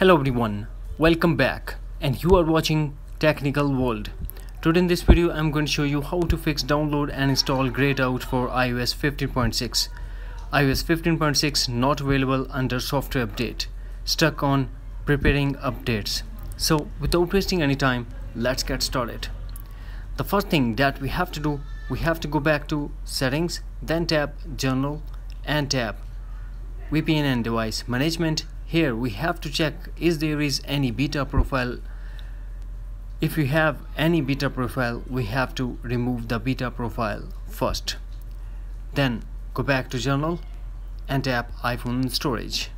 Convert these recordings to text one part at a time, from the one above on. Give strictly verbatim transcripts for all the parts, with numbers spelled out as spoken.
Hello everyone, welcome back, and you are watching Technical World. Today in this video I'm going to show you how to fix, download and install grayed out for iOS fifteen point six. iOS fifteen point six not available under software update. Stuck on preparing updates. So without wasting any time, let's get started. The first thing that we have to do, we have to go back to settings, then tap general and tap V P N and device management. Here we have to check is there is any beta profile. If you have any beta profile, we have to remove the beta profile first. Then go back to journal and tap iPhone storage.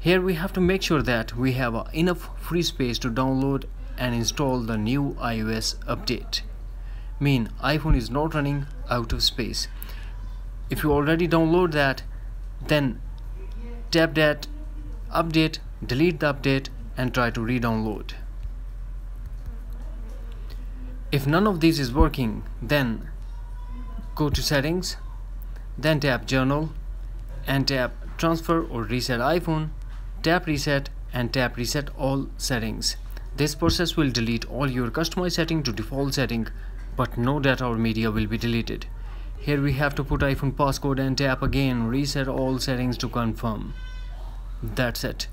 Here we have to make sure that we have enough free space to download and install the new iOS update. Mean iPhone is not running out of space. If you already download that, then tap that update, delete the update and try to re-download. If none of these is working, then go to settings, then tap journal and tap transfer or reset iPhone, tap reset and tap reset all settings. This process will delete all your customized setting to default setting, but no data or media will be deleted. Here we have to put iPhone passcode and tap again reset all settings to confirm. That's it.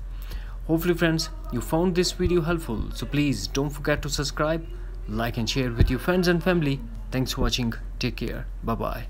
Hopefully friends, you found this video helpful, so please don't forget to subscribe, like and share with your friends and family. Thanks for watching. Take care. Bye bye.